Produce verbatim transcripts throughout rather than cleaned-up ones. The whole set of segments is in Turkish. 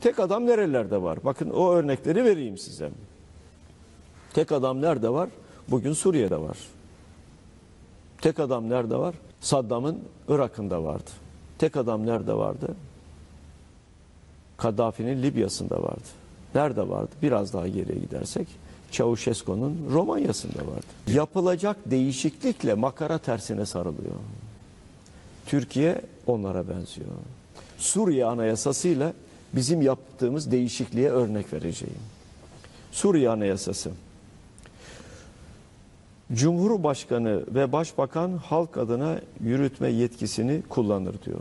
Tek adam nerelerde var? Bakın o örnekleri vereyim size. Tek adam nerede var? Bugün Suriye'de var. Tek adam nerede var? Saddam'ın Irak'ında vardı. Tek adam nerede vardı? Kaddafi'nin Libya'sında vardı. Nerede vardı? Biraz daha geriye gidersek Çavuşesku'nun Romanya'sında vardı. Yapılacak değişiklikle makara tersine sarılıyor. Türkiye onlara benziyor. Suriye Anayasası'yla bizim yaptığımız değişikliğe örnek vereceğim. Suriye Anayasası. Cumhurbaşkanı ve Başbakan halk adına yürütme yetkisini kullanır diyor.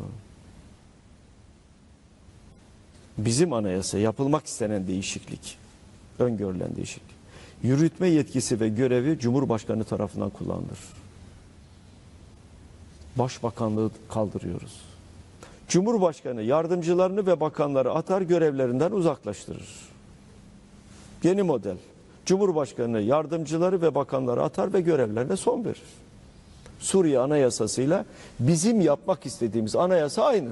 Bizim anayasa yapılmak istenen değişiklik, öngörülen değişiklik. Yürütme yetkisi ve görevi Cumhurbaşkanı tarafından kullanılır. Başbakanlığı kaldırıyoruz. Cumhurbaşkanı yardımcılarını ve bakanları atar, görevlerinden uzaklaştırır. Yeni model. Cumhurbaşkanı yardımcıları ve bakanları atar ve görevlerine son verir. Suriye Anayasası'yla bizim yapmak istediğimiz anayasa aynı.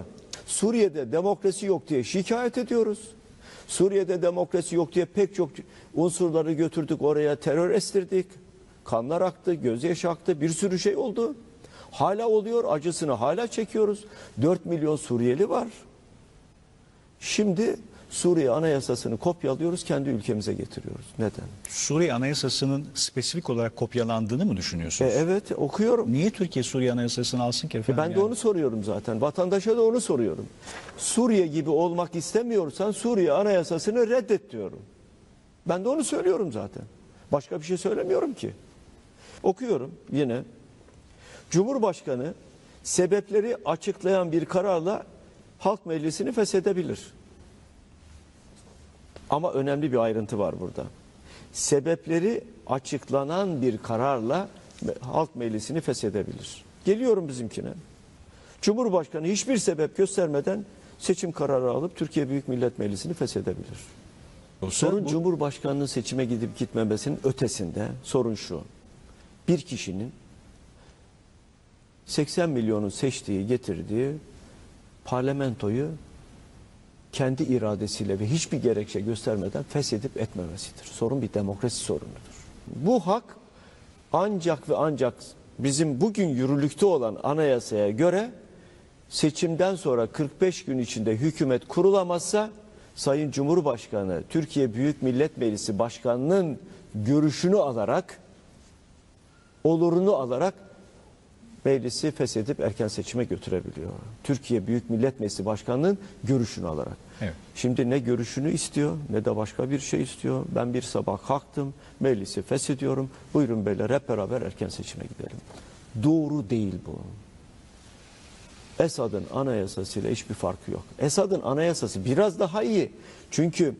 Suriye'de demokrasi yok diye şikayet ediyoruz. Suriye'de demokrasi yok diye pek çok unsurları götürdük oraya, terör estirdik. Kanlar aktı, gözyaşı aktı, bir sürü şey oldu. Hala oluyor, acısını hala çekiyoruz. dört milyon Suriyeli var. Şimdi Suriye Anayasası'nı kopyalıyoruz, kendi ülkemize getiriyoruz. Neden? Suriye Anayasası'nın spesifik olarak kopyalandığını mı düşünüyorsunuz? E, evet, okuyorum. Niye Türkiye Suriye Anayasası'nı alsın ki efendim? E, ben yani? de onu soruyorum zaten. Vatandaşa da onu soruyorum. Suriye gibi olmak istemiyorsan Suriye Anayasası'nı reddet diyorum. Ben de onu söylüyorum zaten. Başka bir şey söylemiyorum ki. Okuyorum yine. Cumhurbaşkanı sebepleri açıklayan bir kararla halk meclisini feshedebilir. Ama önemli bir ayrıntı var burada. Sebepleri açıklanan bir kararla halk meclisini feshedebilir. Geliyorum bizimkine. Cumhurbaşkanı hiçbir sebep göstermeden seçim kararı alıp Türkiye Büyük Millet Meclisi'ni feshedebilir. Sorun bu... Cumhurbaşkanı'nın seçime gidip gitmemesinin ötesinde sorun şu. Bir kişinin seksen milyonun seçtiği, getirdiği parlamentoyu kendi iradesiyle ve hiçbir gerekçe göstermeden feshedip etmemesidir. Sorun bir demokrasi sorunudur. Bu hak ancak ve ancak bizim bugün yürürlükte olan anayasaya göre seçimden sonra kırk beş gün içinde hükümet kurulamazsa Sayın Cumhurbaşkanı Türkiye Büyük Millet Meclisi Başkanı'nın görüşünü alarak, olurunu alarak meclisi feshedip erken seçime götürebiliyor. Türkiye Büyük Millet Meclisi Başkanı'nın görüşünü alarak. Evet. Şimdi ne görüşünü istiyor ne de başka bir şey istiyor. Ben bir sabah kalktım, meclisi feshediyorum. Buyurun beyler hep beraber erken seçime gidelim. Doğru değil bu. Esad'ın anayasasıyla hiçbir farkı yok. Esad'ın anayasası biraz daha iyi. Çünkü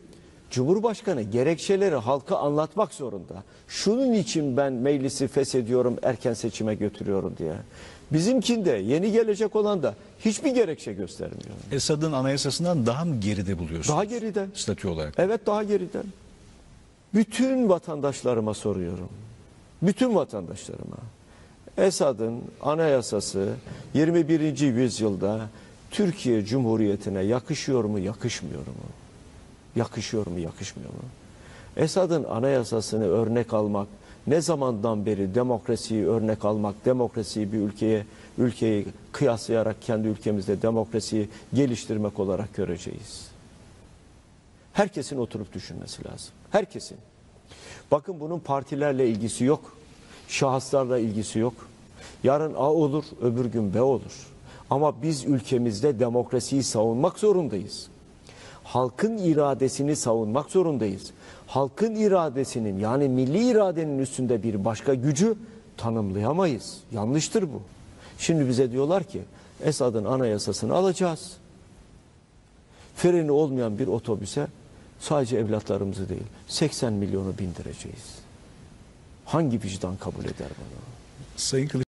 Cumhurbaşkanı gerekçeleri halka anlatmak zorunda. Şunun için ben meclisi feshediyorum, erken seçime götürüyorum diye. Bizimkinde, yeni gelecek olan da hiçbir gerekçe göstermiyor. Esad'ın anayasasından daha mı geride buluyorsunuz? Daha geride. Statü olarak. Evet, daha geriden. Bütün vatandaşlarıma soruyorum. Bütün vatandaşlarıma. Esad'ın anayasası yirmi birinci yüzyılda Türkiye Cumhuriyeti'ne yakışıyor mu, yakışmıyor mu? Yakışıyor mu, yakışmıyor mu? Esad'ın anayasasını örnek almak, ne zamandan beri demokrasiyi örnek almak, demokrasiyi bir ülkeye, ülkeyi kıyaslayarak kendi ülkemizde demokrasiyi geliştirmek olarak göreceğiz. Herkesin oturup düşünmesi lazım. Herkesin. Bakın bunun partilerle ilgisi yok. Şahıslarla ilgisi yok. Yarın A olur, öbür gün B olur. Ama biz ülkemizde demokrasiyi savunmak zorundayız. Halkın iradesini savunmak zorundayız. Halkın iradesinin yani milli iradenin üstünde bir başka gücü tanımlayamayız. Yanlıştır bu. Şimdi bize diyorlar ki Esad'ın anayasasını alacağız. Freni olmayan bir otobüse sadece evlatlarımızı değil seksen milyonu bindireceğiz. Hangi vicdan kabul eder bunu? Sayın Kılıç